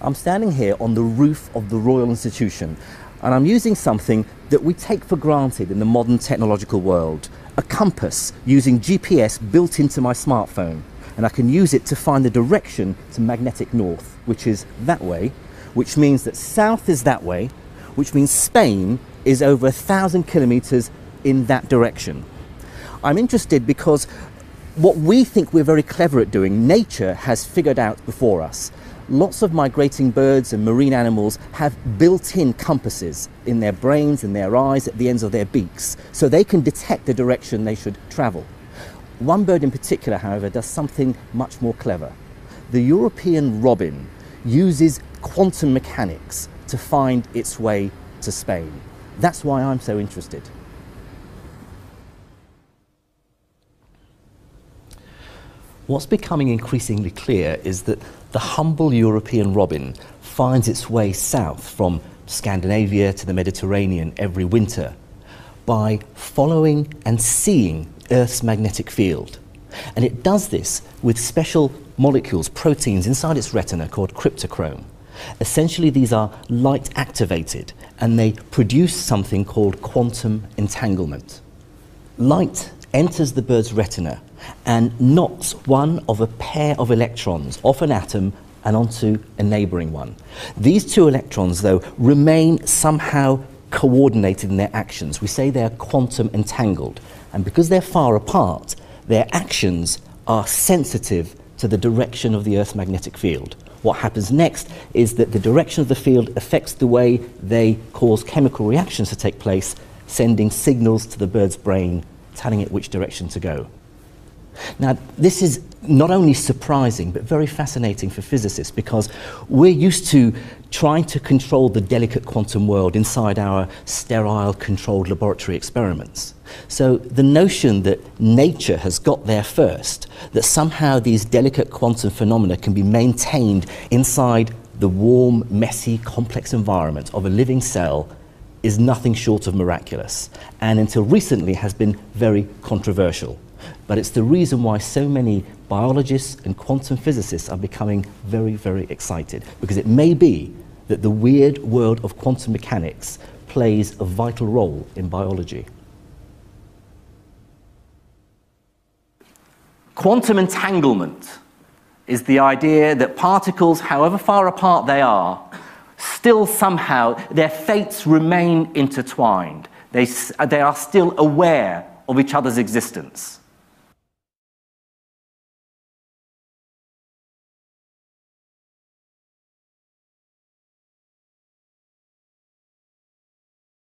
I'm standing here on the roof of the Royal Institution, and I'm using something that we take for granted in the modern technological world, a compass using GPS built into my smartphone. And I can use it to find the direction to magnetic north, which is that way, which means that south is that way, which means Spain is over 1,000 kilometers in that direction. I'm interested because what we think we're very clever at doing, nature has figured out before us. Lots of migrating birds and marine animals have built-in compasses in their brains, in their eyes, at the ends of their beaks, so they can detect the direction they should travel. One bird in particular, however, does something much more clever. The European robin uses quantum mechanics to find its way to Spain. That's why I'm so interested. What's becoming increasingly clear is that the humble European robin finds its way south from Scandinavia to the Mediterranean every winter by following and seeing Earth's magnetic field. And it does this with special molecules, proteins inside its retina called cryptochrome. Essentially, these are light activated and they produce something called quantum entanglement. Light enters the bird's retina and knocks one of a pair of electrons off an atom and onto a neighbouring one. These two electrons, though, remain somehow coordinated in their actions. We say they are quantum entangled, and because they're far apart, their actions are sensitive to the direction of the Earth's magnetic field. What happens next is that the direction of the field affects the way they cause chemical reactions to take place, sending signals to the bird's brain, telling it which direction to go. Now, this is not only surprising, but very fascinating for physicists, because we're used to trying to control the delicate quantum world inside our sterile, controlled laboratory experiments. So the notion that nature has got there first, that somehow these delicate quantum phenomena can be maintained inside the warm, messy, complex environment of a living cell, is nothing short of miraculous, and until recently has been very controversial. But it's the reason why so many biologists and quantum physicists are becoming very, very excited, because it may be that the weird world of quantum mechanics plays a vital role in biology. Quantum entanglement is the idea that particles, however far apart they are, still somehow, their fates remain intertwined. They are still aware of each other's existence.